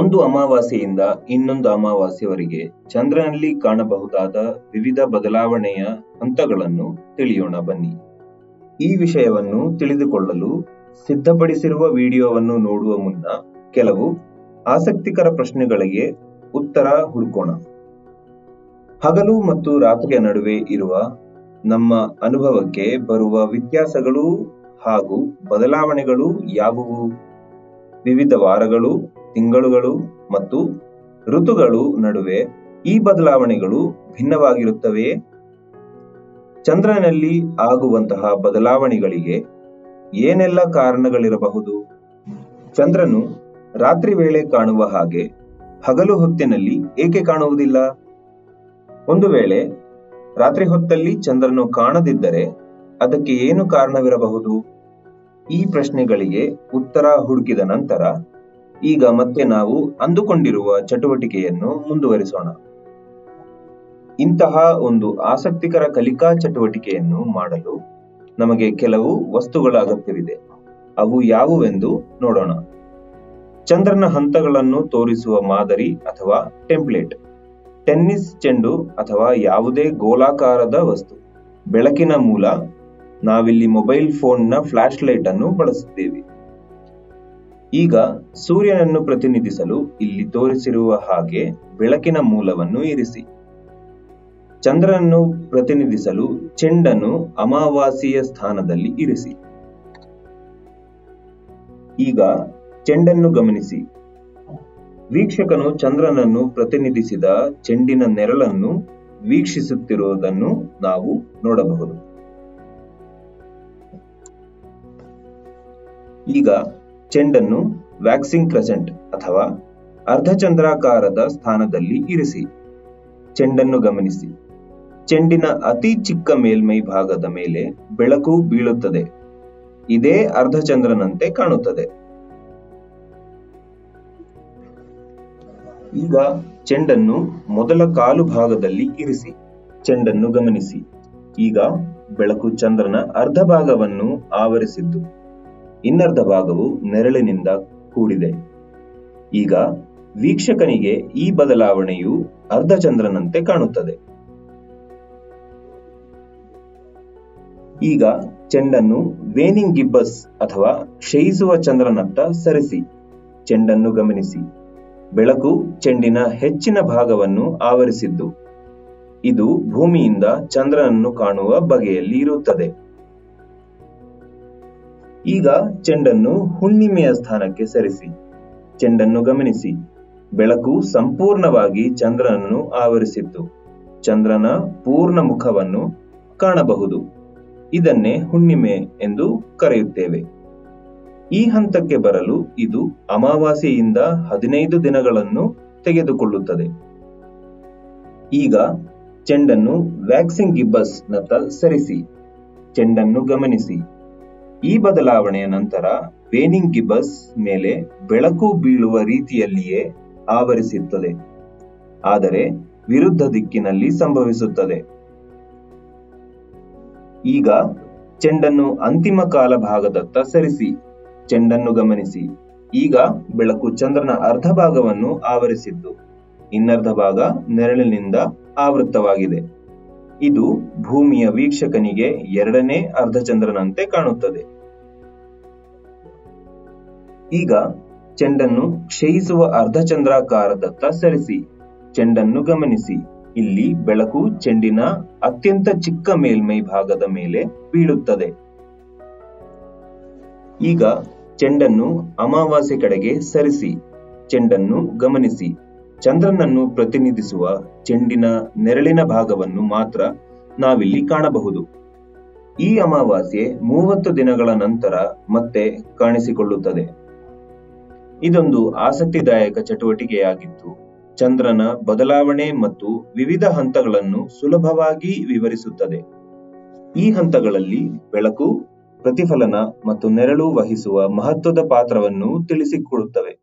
ಒಂದು ಅಮಾವಾಸ್ಯೆಯಿಂದ ಇನ್ನೊಂದು ಅಮಾವಾಸ್ಯವರೆಗೆ ಚಂದ್ರನಲ್ಲಿ ಕಾಣಬಹುದಾದ ವಿವಿಧ ಬದಲಾವಣೆಯ ಹಂತಗಳನ್ನು ತಿಳಿಯೋಣ ಬನ್ನಿ. ಈ ವಿಷಯವನ್ನು ತಿಳಿದುಕೊಳ್ಳಲು ಸಿದ್ಧಪಡಿಸಿರುವ ವಿಡಿಯೋವನ್ನು ನೋಡುವ ಮುನ್ನ ಕೆಲವು ಆಸಕ್ತಿಕರ ಪ್ರಶ್ನೆಗಳಿಗೆ ಉತ್ತರ ಹುಡುಕೋಣ. ಹಗಲು ಮತ್ತು ರಾತ್ರಿಯ ನಡುವೆ ಇರುವ ನಮ್ಮ ಅನುಭವಕ್ಕೆ ಬರುವ ವ್ಯತ್ಯಾಸಗಳು ಹಾಗೂ ಬದಲಾವಣೆಗಳು ಯಾವುವು? ವಿವಿಧ ವಾರಗಳು, ತಿಂಗಳುಗಳು ಮತ್ತು ಋತುಗಳು ನಡುವೆ ಈ ಬದಲಾವಣೆಗಳು ಭಿನ್ನವಾಗಿರುತ್ತವೆಯೇ? ಚಂದ್ರನಲ್ಲಿ ಆಗುವಂತಹ ಬದಲಾವಣೆಗಳಿಗೆ ಏನೆಲ್ಲ ಕಾರಣಗಳಿರಬಹುದು? ಚಂದ್ರನು ರಾತ್ರಿ ವೇಳೆ ಕಾಣುವ ಹಾಗೆ ಹಗಲು ಹೊತ್ತಿನಲ್ಲಿ ಏಕೆ ಕಾಣುವುದಿಲ್ಲ? ಒಂದು ವೇಳೆ ರಾತ್ರಿ ಹೊತ್ತಲ್ಲಿ ಚಂದ್ರನು ಕಾಣದಿದ್ದರೆ ಅದಕ್ಕೆ ಏನು ಕಾರಣವಿರಬಹುದು? ಈ ಪ್ರಶ್ನೆಗಳಿಗೆ ಉತ್ತರ ಹುಡುಕಿದ ನಂತರ ಈಗ ಮತ್ತೆ ನಾವು ಅಂದುಕೊಂಡಿರುವ ಚಟುವಟಿಕೆಯನ್ನು ಮುಂದುವರಿಸೋಣ. ಇಂತಹ ಒಂದು ಆಸಕ್ತಿಕರ ಕಲಿಕಾ ಚಟುವಟಿಕೆಯನ್ನು ಮಾಡಲು ನಮಗೆ ಕೆಲವು ವಸ್ತುಗಳ ಅಗತ್ಯವಿದೆ. ಅವು ಯಾವುವೆಂದು ನೋಡೋಣ. ಚಂದ್ರನ ಹಂತಗಳನ್ನು ತೋರಿಸುವ ಮಾದರಿ ಅಥವಾ ಟೆಂಪ್ಲೇಟ್, ಟೆನ್ನಿಸ್ ಚೆಂಡು ಅಥವಾ ಯಾವುದೇ ಗೋಲಾಕಾರದ ವಸ್ತು, ಬೆಳಕಿನ ಮೂಲ. ನಾವಿಲ್ಲಿ ಮೊಬೈಲ್ ಫೋನ್ನ ಫ್ಲಾಶ್ ಲೈಟ್ ಅನ್ನು ಬಳಸುತ್ತೇವೆ. ಈಗ ಸೂರ್ಯನನ್ನು ಪ್ರತಿನಿಧಿಸಲು ಇಲ್ಲಿ ತೋರಿಸಿರುವ ಹಾಗೆ ಬೆಳಕಿನ ಮೂಲವನ್ನು ಇರಿಸಿ. ಚಂದ್ರನನ್ನು ಪ್ರತಿನಿಧಿಸಲು ಚೆಂಡನ್ನು ಅಮಾವಾಸ್ಯೆಯ ಸ್ಥಾನದಲ್ಲಿ ಇರಿಸಿ. ಈಗ ಚೆಂಡನ್ನು ಗಮನಿಸಿ. ವೀಕ್ಷಕನು ಚಂದ್ರನನ್ನು ಪ್ರತಿನಿಧಿಸಿದ ಚೆಂಡಿನ ನೆರಳನ್ನು ವೀಕ್ಷಿಸುತ್ತಿರುವುದನ್ನು ನಾವು ನೋಡಬಹುದು. ಈಗ ಚೆಂಡನ್ನು ವ್ಯಾಕ್ಸಿಂಗ್ ಕ್ರೆಸೆಂಟ್ ಅಥವಾ ಅರ್ಧಚಂದ್ರಾಕಾರದ ಸ್ಥಾನದಲ್ಲಿ ಇರಿಸಿ. ಚೆಂಡನ್ನು ಗಮನಿಸಿ. ಚೆಂಡಿನ ಅತಿ ಚಿಕ್ಕ ಮೇಲ್ಮೈ ಭಾಗದ ಮೇಲೆ ಬೆಳಕು ಬೀಳುತ್ತದೆ. ಇದೇ ಅರ್ಧಚಂದ್ರನಂತೆ ಕಾಣುತ್ತದೆ. ಈಗ ಚೆಂಡನ್ನು ಮೊದಲ ಕಾಲು ಭಾಗದಲ್ಲಿ ಇರಿಸಿ. ಚೆಂಡನ್ನು ಗಮನಿಸಿ. ಈಗ ಬೆಳಕು ಚಂದ್ರನ ಅರ್ಧ ಭಾಗವನ್ನು ಆವರಿಸಿದ್ದು, ಇನ್ನರ್ಧ ಭಾಗವು ನೆರಳಿನಿಂದ ಕೂಡಿದೆ. ಈಗ ವೀಕ್ಷಕನಿಗೆ ಈ ಬದಲಾವಣೆಯು ಅರ್ಧಚಂದ್ರನಂತೆ ಕಾಣುತ್ತದೆ. ಈಗ ಚೆಂಡನ್ನು ವೇನಿಂಗ್ ಗಿಬ್ಬಸ್ ಅಥವಾ ಕ್ಷಯಿಸುವ ಚಂದ್ರನತ್ತ ಸರಿಸಿ. ಚೆಂಡನ್ನು ಗಮನಿಸಿ. ಬೆಳಕು ಚೆಂಡಿನ ಹೆಚ್ಚಿನ ಭಾಗವನ್ನು ಆವರಿಸಿದ್ದು, ಇದು ಭೂಮಿಯಿಂದ ಚಂದ್ರನನ್ನು ಕಾಣುವ ಬಗೆಯಲ್ಲಿ ಇರುತ್ತದೆ. ಈಗ ಚೆಂಡನ್ನು ಹುಣ್ಣಿಮೆಯ ಸ್ಥಾನಕ್ಕೆ ಸರಿಸಿ. ಚೆಂಡನ್ನು ಗಮನಿಸಿ. ಬೆಳಕು ಸಂಪೂರ್ಣವಾಗಿ ಚಂದ್ರನನ್ನು ಆವರಿಸಿತ್ತು. ಚಂದ್ರನ ಪೂರ್ಣ ಮುಖವನ್ನು ಕಾಣಬಹುದು. ಇದನ್ನೇ ಹುಣ್ಣಿಮೆ ಎಂದು ಕರೆಯುತ್ತೇವೆ. ಈ ಹಂತಕ್ಕೆ ಬರಲು ಇದು ಅಮಾವಾಸ್ಯೆಯಿಂದ 15 ದಿನಗಳನ್ನು ತೆಗೆದುಕೊಳ್ಳುತ್ತದೆ. ಈಗ ಚೆಂಡನ್ನು ವ್ಯಾಕ್ಸಿಂಗ್ ಗಿಬ್ಬಸ್ನತ್ತ ಸರಿಸಿ. ಚೆಂಡನ್ನು ಗಮನಿಸಿ. ಈ ಬದಲಾವಣೆಯ ನಂತರ ವೇನಿಂಗ್ ಗಿಬ್ಬಸ್ ಮೇಲೆ ಬೆಳಕು ಬೀಳುವ ರೀತಿಯಲ್ಲಿಯೇ ಆವರಿಸುತ್ತದೆ, ಆದರೆ ವಿರುದ್ಧ ದಿಕ್ಕಿನಲ್ಲಿ ಸಂಭವಿಸುತ್ತದೆ. ಈಗ ಚೆಂಡನ್ನು ಅಂತಿಮ ಕಾಲ ಭಾಗದತ್ತ ಸರಿಸಿ. ಚೆಂಡನ್ನು ಗಮನಿಸಿ. ಈಗ ಬೆಳಕು ಚಂದ್ರನ ಅರ್ಧ ಭಾಗವನ್ನು ಆವರಿಸಿದ್ದು, ಇನ್ನರ್ಧ ಭಾಗ ನೆರಳಿನಿಂದ ಆವೃತವಾಗಿದೆ. ಇದು ಭೂಮಿಯ ವೀಕ್ಷಕನಿಗೆ ಎರಡನೇ ಅರ್ಧಚಂದ್ರನಂತೆ ಕಾಣುತ್ತದೆ. ಈಗ ಚೆಂಡನ್ನು ಕ್ಷಯಿಸುವ ಅರ್ಧಚಂದ್ರಾಕಾರದತ್ತ ಸರಿಸಿ. ಚೆಂಡನ್ನು ಗಮನಿಸಿ. ಇಲ್ಲಿ ಬೆಳಕು ಚೆಂಡಿನ ಅತ್ಯಂತ ಚಿಕ್ಕ ಮೇಲ್ಮೈ ಭಾಗದ ಮೇಲೆ ಬೀಳುತ್ತದೆ. ಈಗ ಚೆಂಡನ್ನು ಅಮಾವಾಸ್ಯೆ ಕಡೆಗೆ ಸರಿಸಿ. ಚೆಂಡನ್ನು ಗಮನಿಸಿ. ಚಂದ್ರನನ್ನು ಪ್ರತಿನಿಧಿಸುವ ಚೆಂಡಿನ ನೆರಳಿನ ಭಾಗವನ್ನು ಮಾತ್ರ ನಾವಿಲ್ಲಿ ಕಾಣಬಹುದು. ಈ ಅಮಾವಾಸ್ಯೆ 30 ದಿನಗಳ ನಂತರ ಮತ್ತೆ ಕಾಣಿಸಿಕೊಳ್ಳುತ್ತದೆ. ಇದೊಂದು ಆಸಕ್ತಿದಾಯಕ ಚಟುವಟಿಕೆಯಾಗಿತ್ತು. ಚಂದ್ರನ ಬದಲಾವಣೆ ಮತ್ತು ವಿವಿಧ ಹಂತಗಳನ್ನು ಸುಲಭವಾಗಿ ವಿವರಿಸುತ್ತದೆ. ಈ ಹಂತಗಳಲ್ಲಿ ಬೆಳಕು, ಪ್ರತಿಫಲನ ಮತ್ತು ನೆರಳು ವಹಿಸುವ ಮಹತ್ವದ ಪಾತ್ರವನ್ನು ತಿಳಿಸಿಕೊಡುತ್ತವೆ.